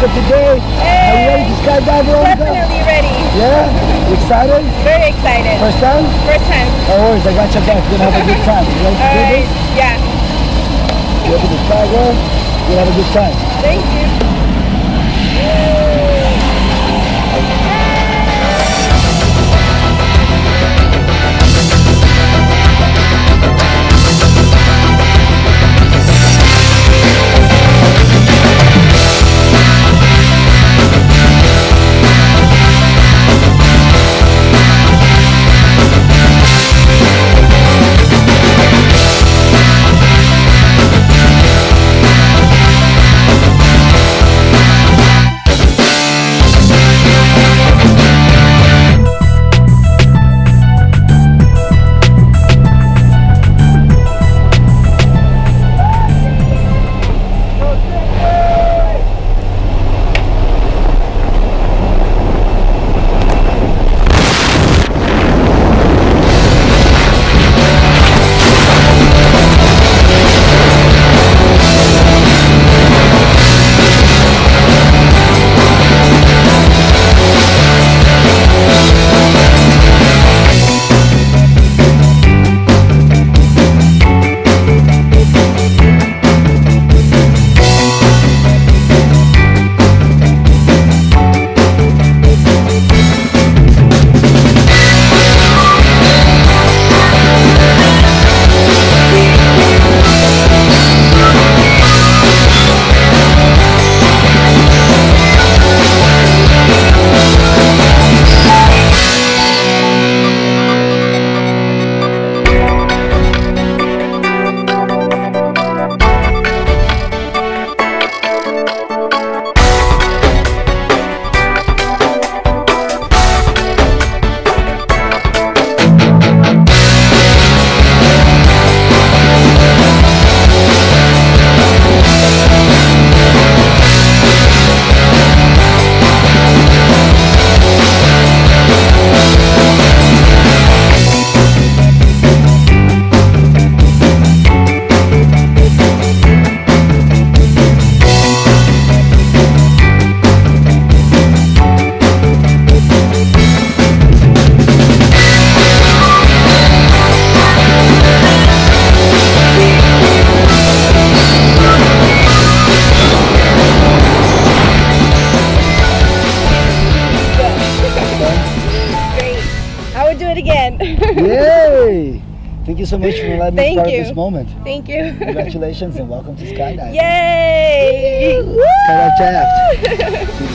Veronica today. Hey. Are you ready to skydive, Veronica? Definitely ready. Yeah? You excited? Very excited. First time? First time. No worries, I got your back. You're gonna have a good time. You ready to do this? Yeah. You ready to skydive? You'll have a good time. Thank you. Yay! Thank you so much for letting me start this moment. Thank you. Congratulations and welcome to Skydive. Yay! Skydive Taft.